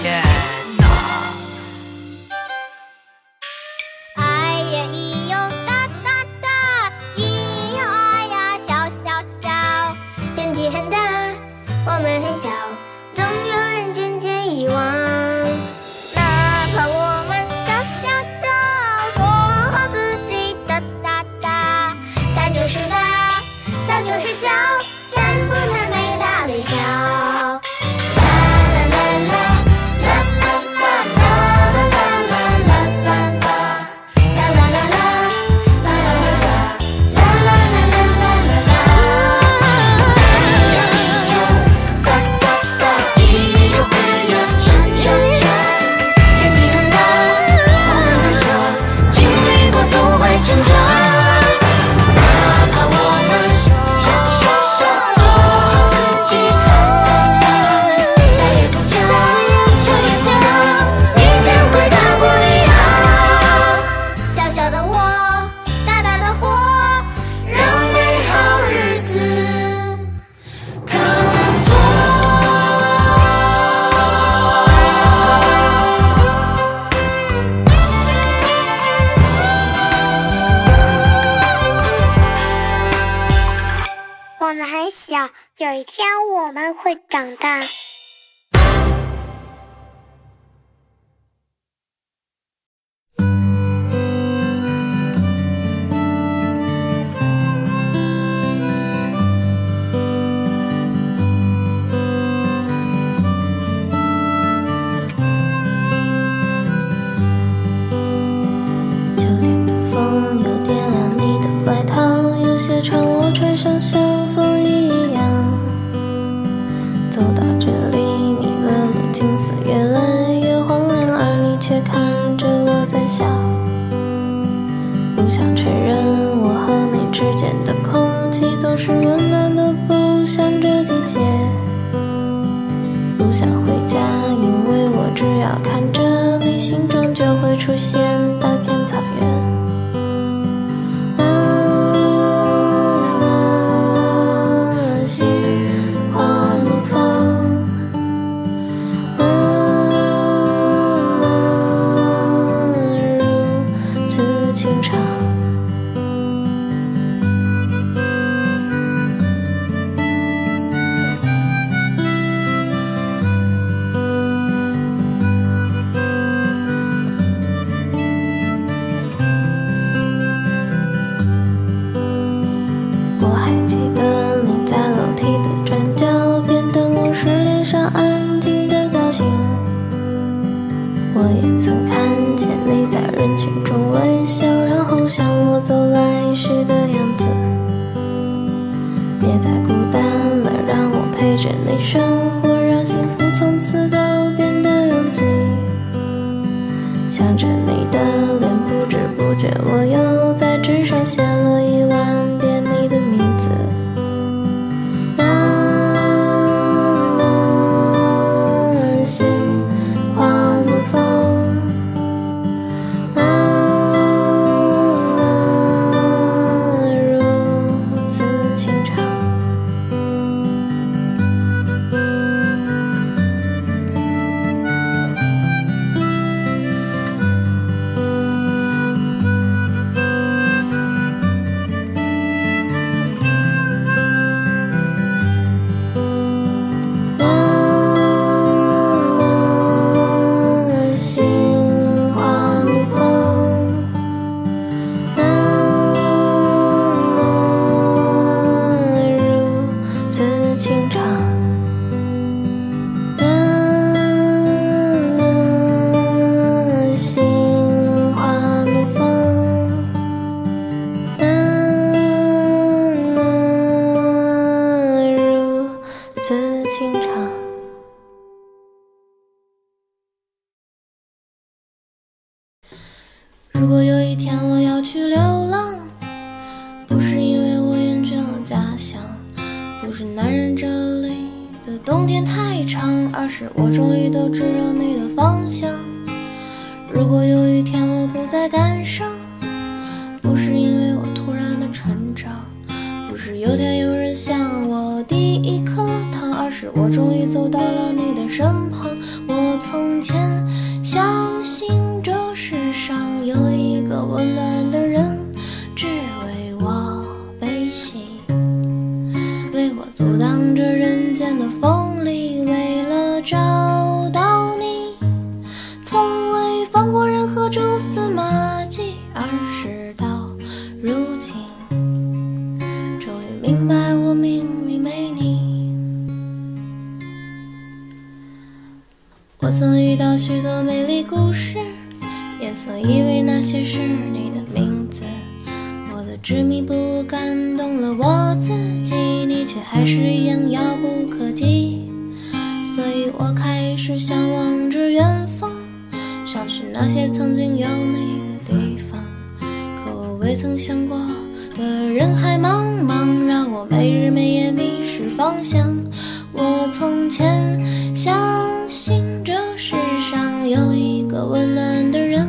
天哪！哎呀咿呦。 我们很小，总有人渐渐遗忘。哪怕我们小小小，做好自己，哒哒哒。大就是大，小就是小，散布它每大每小。啦啦啦啦，啦啦啦，啦啦啦啦啦啦，啦啦啦啦，啦啦啦啦，啦啦啦啦啦啦。 我们很小，有一天我们会长大。秋天的风又点亮你的外套，有些长我穿上像。 镜子越来越荒凉，而你却看着我在笑。不想承认，我和你之间的空气总是温暖的，不像这季节。不想回家，因为我只要看着你，心中就会出现大片。我也曾看见你在人群中微笑，然后像我走来时的样子。别再孤单了，让我陪着你生活，让幸福从此都变得拥挤。想着你的脸，不知不觉我又在纸上写了1万遍你的名字。 如果有一天我要去流浪，不是因为我厌倦了家乡，不是男人这里的冬天太长，而是我终于都知道你的方向。如果有一天我不再感伤，不是因为我突然的成长，不是有天有人向我递一颗糖，而是我终于走到了你的身旁。我从前相信这世上有一个温暖的人，只为我悲喜，为我阻挡着人间的锋利。为了找到你，从未放过任何蛛丝马迹，而是到如今，终于明白我命里没你。我曾遇到许多美丽故事， 也曾以为那些是你的名字，我的执迷不悟感动了我自己，你却还是一样遥不可及。所以我开始向往着远方，想去那些曾经有你的地方。可我未曾想过的人海茫茫，让我每日每夜迷失方向。我从前相信这世上有一个温暖的人，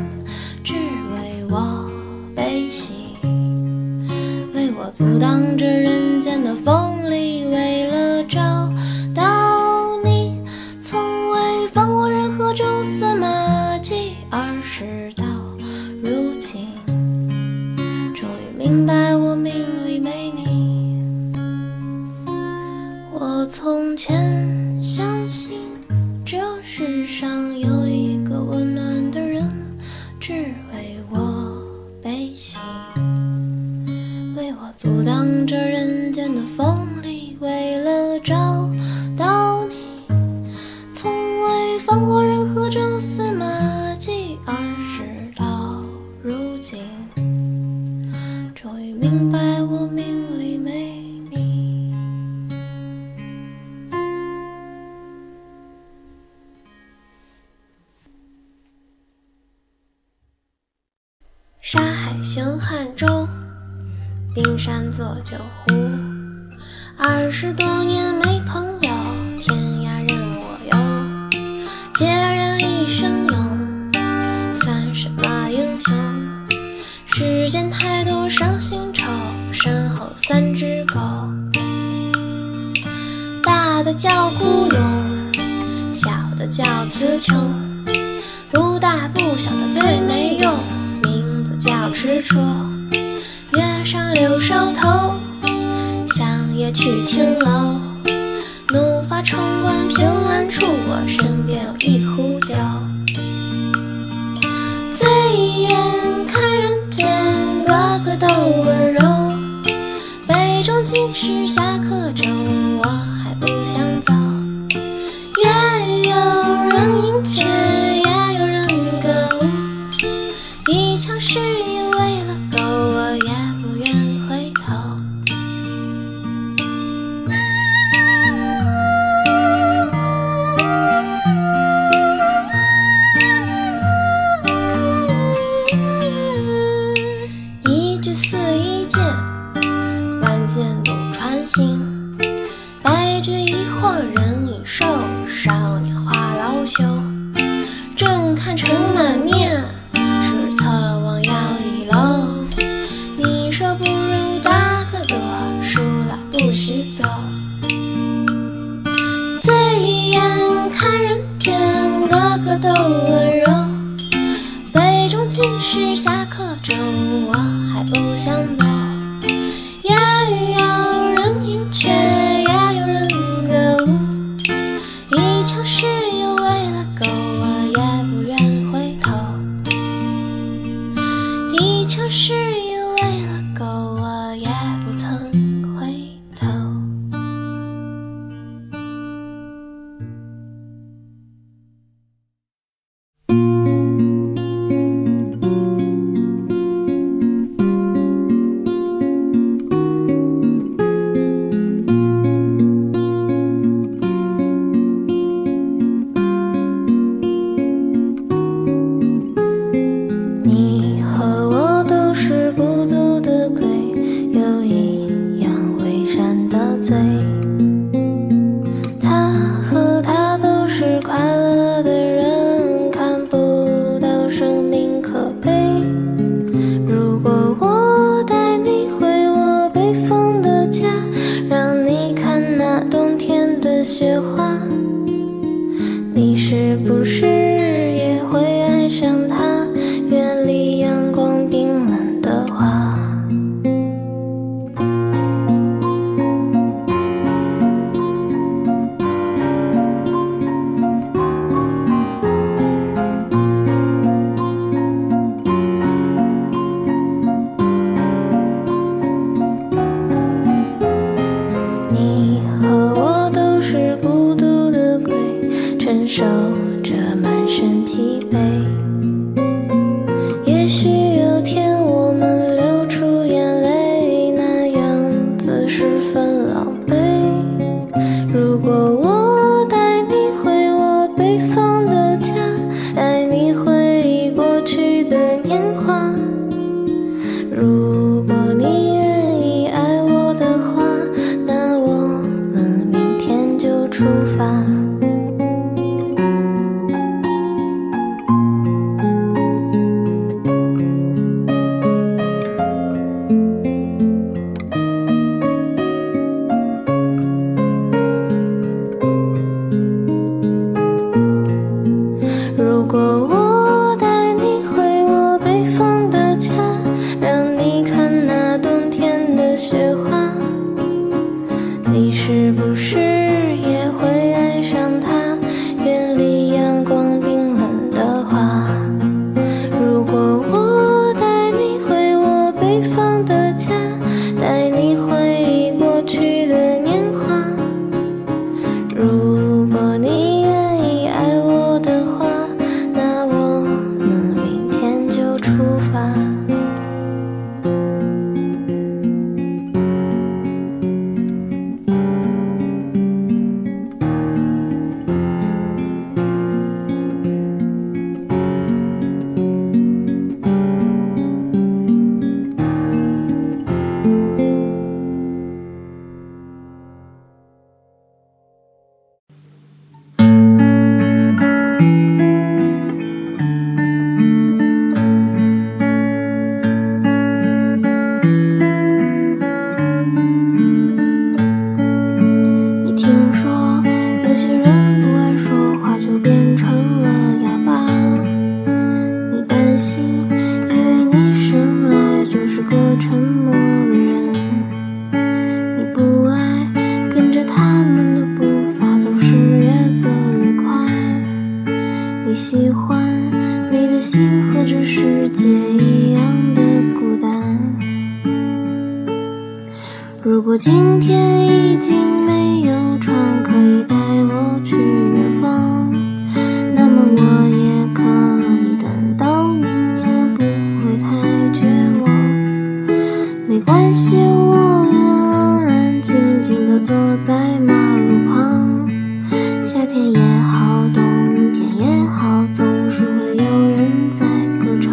阻挡着人间的锋利，为了找到你，从未放过任何蛛丝马迹，而是到如今，终于明白我命里没你。我从前相信这世上有一个温暖的人，只为我悲喜， 阻挡着人间的锋利，为了找到你，从未放过任何蛛丝马迹，而是到如今，终于明白我命里没你。沙海行汉舟， 冰山作酒壶，20多年没朋友，天涯任我游。孑然一身勇，算什么英雄？世间太多伤心愁，身后3只狗。大的叫孤勇，小的叫词穷。不大不小的最没用，名字叫执着。 月上柳梢头，相约去青楼。怒发冲冠凭栏处，我身边有一壶酒。醉眼看人间，个个都温柔。杯中尽是侠客酒，我还不想走。夜有人饮却，夜有人。拂袖，正看尘满面，是侧望摇一楼。你说不如打个盹，输了不许走。醉一眼看人间，个个都温柔。杯中尽是侠客争，我还不想走。 是因为了狗，我也不曾回头。你和我。 守着满身疲惫，也许有天我们流出眼泪，那样子十分狼狈。如果我带你回我北方的家，带你回忆过去的年华，如果你愿意爱我的话，那我们明天就出发。 如果今天已经没有船可以带我去远方，那么我也可以等到明年，不会太绝望。没关系，我愿安安静静地坐在马路旁，夏天也好，冬天也好，总是会有人在歌唱。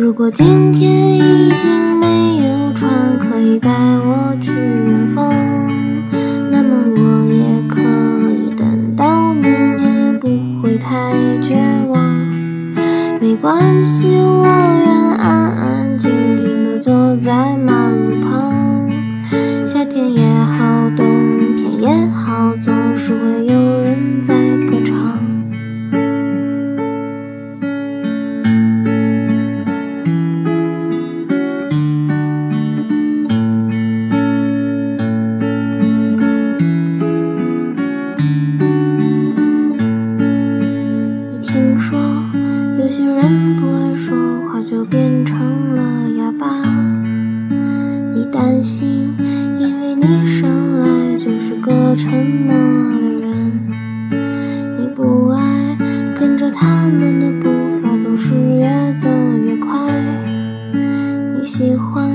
如果今天已经没有船可以带我去远方，那么我也可以等到明夜，不会太绝望。没关系，我愿安安静静地坐在马路旁。夏天也好，冬天也好，总是会有人在歌唱。 担心，因为你生来就是个沉默的人。你不爱跟着他们的步伐，总是越走越快。你喜欢。